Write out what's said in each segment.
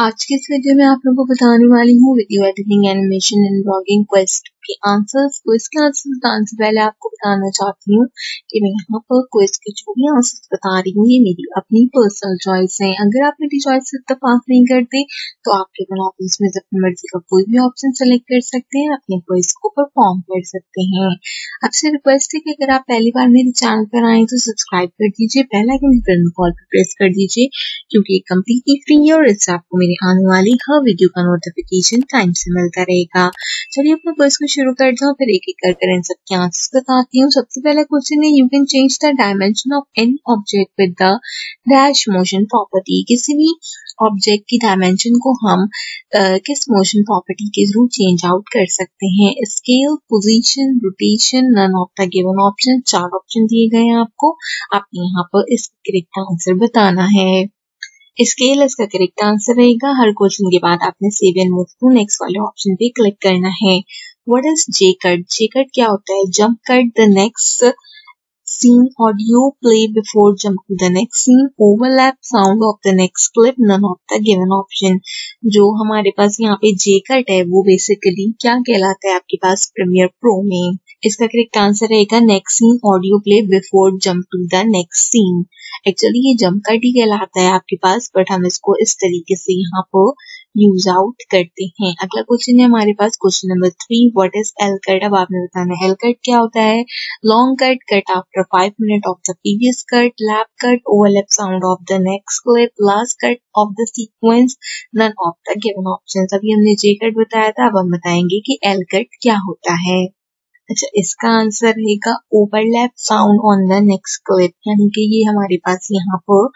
आज के इस वीडियो में आप लोगों को बताने वाली हूँ video editing, animation and blogging quest के आंसर्स। क्वेस्ट के आंसर्स बताने से पहले आपको बताना चाहती हूँ कि मैं यहाँ पर क्वेस्ट के जो भी आंसर्स बता रही हूँ ये मेरी अपनी पर्सनल चॉइस है। अगर आप मेरी चॉइस से इत्तफाक नहीं करते तो आप केवल आप इसमें अपनी मर्जी का कोई भी ऑप्शन सेलेक्ट कर सकते हैं, अपने क्वेस्ट को परफॉर्म कर सकते हैं। आपसे रिक्वेस्ट है कि अगर आप पहली बार मेरे चैनल पर आए तो सब्सक्राइब कर दीजिए, बेल आइकन बटन को प्रेस कर दीजिए क्योंकि ये कम्प्लीटली फ्री है और इससे आपको मेरे आने वाली हर वीडियो का नोटिफिकेशन टाइम से मिलता रहेगा। चलिए अपना क्वेश्चन शुरू कर जाओ, फिर एक एक करके इन सबके आंसर्स बताती हूँ। सबसे पहला क्वेश्चन है, you can change the dimension of any object with the dash motion property. किसी भी ऑब्जेक्ट की डायमेंशन को हम किस मोशन प्रॉपर्टी के थ्रू चेंज आउट कर सकते हैं। Scale, position, rotation, none of the given option. चार ऑप्शन दिए गए हैं आपको, आपने यहाँ पर इसका करेक्ट आंसर बताना है। स्केल इसका करेक्ट आंसर रहेगा। हर क्वेश्चन के बाद आपने save and move to next वाले ऑप्शन पे क्लिक करना है। What is J cut? J cut क्या होता है? Jump cut the next scene, audio play before jump to the next scene, overlap sound of the next clip, none of the given option. जो हमारे पास यहाँ पे जे cut है वो basically क्या कहलाता है आपके पास प्रीमियर प्रो में। इसका करेक्ट आंसर रहेगा next scene, audio play before jump to the next scene. Actually ये जंप कट ही कहलाता है आपके पास, बट हम इसको इस तरीके से यहाँ पर यूज आउट करते हैं। अगला क्वेश्चन है हमारे पास question number 3, what is L cut? अब आपने बताना है एल कट क्या होता है। Long cut, cut after 5 minute of the previous cut, lap cut, overlap sound of the next clip, last cut of the sequence, none of the given option. अभी हमने जे cut बताया था, अब हम बताएंगे कि एल कट क्या होता है। अच्छा, इसका आंसर रहेगा overlap sound on the next clip, यानी कि ये हमारे पास यहाँ पर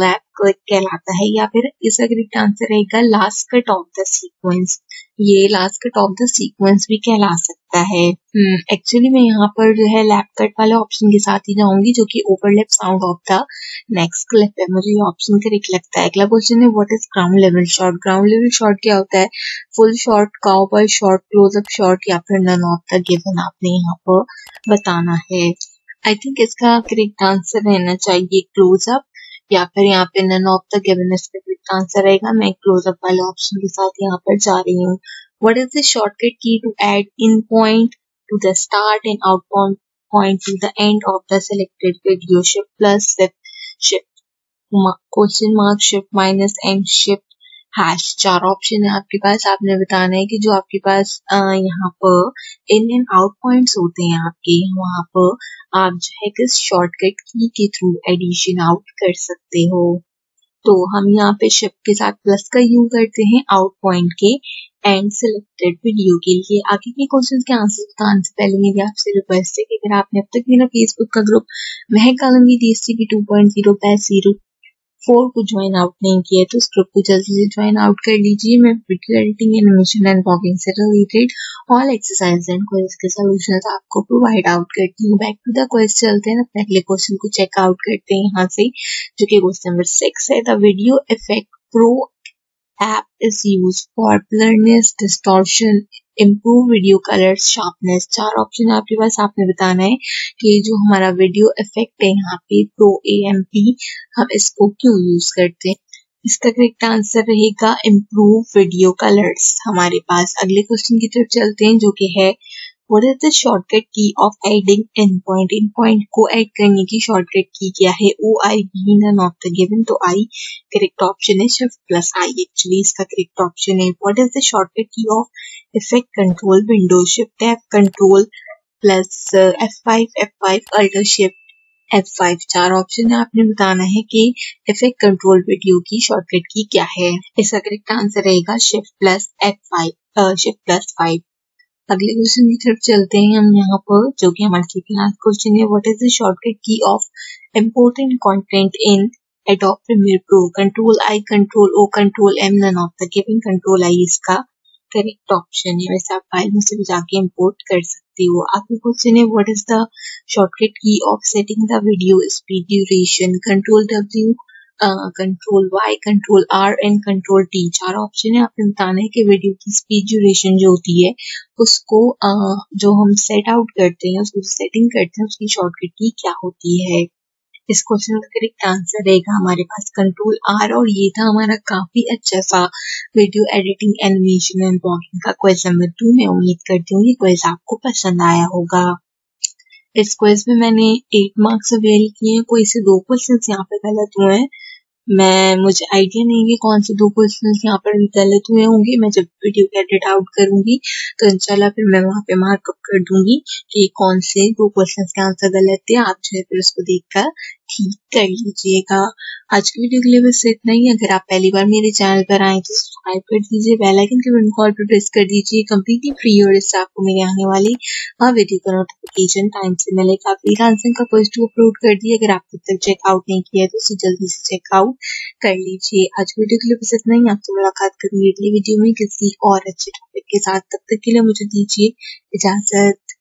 लैप क्लिप कहलाता है। या फिर इसका करेक्ट आंसर रहेगा last cut of the sequence. ये last cut of the sequence भी कहला सकता है। एक्चुअली मैं यहाँ पर जो है लैप कट वाले ऑप्शन के साथ ही जाऊंगी जो कि overlap sound of the next clip है, मुझे ये ऑप्शन करेक्ट लगता है। अगला क्वेश्चन है, what is ground level shot? Ground level shot क्या होता है? Full shot, cowboy shot, close up shot या फिर नन ऑफ द गिवन, आपने यहाँ पर बताना है। आई थिंक इसका करेक्ट आंसर रहना चाहिए क्लोजअप, या फिर यहाँ पे none of the given correct answer रहेगा। मैं क्लोजअप वाले ऑप्शन के साथ यहाँ पर जा रही हूँ। What is the shortcut key to add in point to the start and out point to the end of the selected video? Shift plus, shift question mark, shift minus and shift hash. चार option है आपके पास, आपने बताना है कि जो आपके पास यहाँ पर इन एंड आउट पॉइंट्स होते हैं आपके, वहां पर आप जो है किस शॉर्टकट की के थ्रू एडिशन आउट कर सकते हो। तो हम यहाँ पे शिफ्ट के साथ प्लस का यूज करते हैं आउट पॉइंट के एंड सिलेक्टेड वीडियो के लिए। आगे के क्वेश्चन के आंसर बताने से पहले मेरी आपसे रिक्वेस्ट है कि अगर आपने अब तक मेरा फेसबुक का ग्रुप महक आलमगीर DSTP 2.0 4 को ज्वाइन आउट नहीं किया है तो इस ग्रुप को जल्दी से ज्वाइन आउट कर लीजिए। मैं video editing, animation and blogging से related all exercise and question के सोल्यूशन आपको प्रोवाइड आउट करती हूँ। बैक टू द क्वेश्चन चलते हैं, पहले क्वेश्चन को चेक आउट करते हैं यहाँ से, जो कि क्वेश्चन नंबर 6 है। The video effect pro app is use for blurness, distortion, improve video colour, sharpness. चार ऑप्शन आपके पास, आपने बताना है कि जो हमारा वीडियो इफेक्ट है यहाँ पे प्रो AMP, हम इसको क्यों यूज करते हैं। इसका करेक्ट आंसर रहेगा इम्प्रूव वीडियो कलर्स हमारे पास। अगले क्वेश्चन की तरफ चलते हैं जो कि है, what is the shortcut key of adding and point? In point को ऐड करने की शॉर्टकट की क्या है? OIB, none of the given. तो आई करेक्ट ऑप्शन है, शिफ्ट प्लस आई एक्चुअली इसका करेक्ट ऑप्शन है। What is the shortcut key of effect control window? Shift F, control plus F5, F5 alter, shift F5। चार option है, आपने बताना है कि इफेक्ट कंट्रोल वीडियो की शॉर्टकट की क्या है। इसका करेक्ट आंसर रहेगा shift plus F5, shift plus 5। अगले क्वेश्चन की तरफ चलते हैं हम यहाँ पर, जो कि हमारे लास्ट क्वेश्चन है, what is the shortcut key of important content in Adobe Premiere Pro? Control I, control O, control M, none of the given. Control I इसका करेक्ट ऑप्शन है। वैसे आप फाइल में से भी जाके इम्पोर्ट कर सकते हो। आगे क्वेश्चन है, what is the shortcut key of setting the video speed duration? Control W, control Y, control R and control T। चार ऑप्शन है, आपने बताना है कि वीडियो की स्पीड ड्यूरेशन जो होती है उसको जो हम सेट आउट करते हैं, उसको सेटिंग करते हैं, उसकी शॉर्टकट की क्या होती है। इस क्वेश्चन का करेक्ट आंसर रहेगा हमारे पास कंट्रोल आर। और ये था हमारा काफी अच्छा सा video editing, animation and blogging का क्वेश्चन नंबर 2। मैं उम्मीद करती हूँ ये क्वेश्चन आपको पसंद आया होगा। इस क्वेश्चन में मैंने 8 मार्क्स अवेल किए हैं। कोई से 2 क्वेश्चन यहाँ पे गलत हुए हैं। मुझे आइडिया नहीं है कौन से 2 क्वेश्चन यहाँ पर गलत हुए होंगे। मैं जब वीडियो को एडिट आउट करूंगी तो इंशाल्लाह फिर मैं वहाँ पे मार्कअप कर दूंगी कि कौन से 2 क्वेश्चन के आंसर गलत थे। आप जो है फिर उसको देखकर ठीक कर लीजिएगा। आज की वीडियो के लिए बस इतना ही। अगर आप पहली बार मेरे चैनल पर आए तो सब्सक्राइब कर दीजिए, बेल आइकन के बटन को ऑल पर प्रेस कर दीजिए। कम्प्लीटली फ्री और इससे आपको मेरे आने वाली हर वीडियो का नोटिफिकेशन टाइम से मिलेगा। आप फ्रीलांसिंग का पोस्ट अपलोड कर दिए, अगर आप तब तक चेकआउट नहीं किया तो उसे जल्दी से चेकआउट कर लीजिए। आज की वीडियो के लिए बस इतना ही। आपसे मुलाकात करूंगी अगली वीडियो में किसी और अच्छे टॉपिक के साथ। तब तक के लिए मुझे दीजिए इजाजत।